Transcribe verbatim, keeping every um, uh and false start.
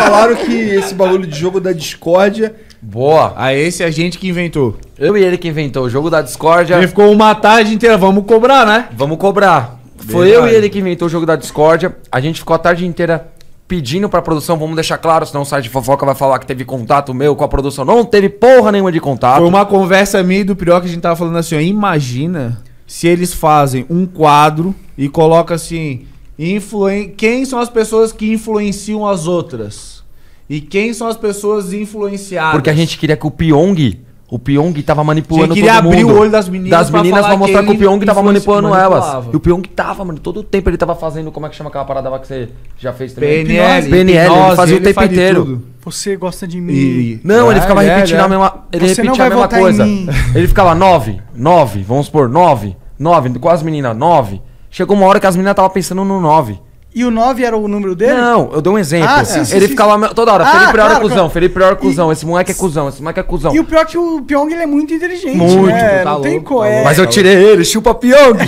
falaram que esse bagulho de jogo da discórdia... Boa. Aí esse é a gente que inventou. Eu e ele que inventou o jogo da discórdia. Ele ficou uma tarde inteira. Vamos cobrar, né? Vamos cobrar. Verdade. Foi eu e ele que inventou o jogo da discórdia. A gente ficou a tarde inteira pedindo pra produção, vamos deixar claro, senão o site de fofoca vai falar que teve contato meu com a produção. Não teve porra nenhuma de contato. Foi uma conversa minha e do Prior que a gente tava falando assim, ó, imagina se eles fazem um quadro e colocam assim... Influen... Quem são as pessoas que influenciam as outras? E quem são as pessoas influenciadas? Porque a gente queria que o Pyong... O Pyong tava manipulando todo mundo. A gente queria abrir o olho das meninas Das pra meninas pra mostrar que, que o Pyong tava manipulando manipulava. elas. E o Pyong tava, mano, todo o tempo ele tava fazendo... Como é que chama aquela parada lá que você já fez também? P N L. P N L, ele fazia ele o tempo inteiro. Você gosta de mim. E... Não, é, ele ficava é, repetindo é. a mesma... Ele você repetia a mesma coisa. Ele ficava nove, nove, vamos supor, nove, nove, com as meninas, nove. Chegou uma hora que as meninas estavam pensando no nove. E o nove era o número dele? Não, eu dei um exemplo. Ah, sim, é. sim, ele sim, ficava sim. toda hora, ah, Felipe Prior é cuzão, Felipe Prior é cuzão, e... esse moleque é cuzão, esse moleque é cuzão. E o pior é que o Pyong ele é muito inteligente, muito, né? Tá não louco, tem tá é. Mas eu tirei ele, chupa Pyong!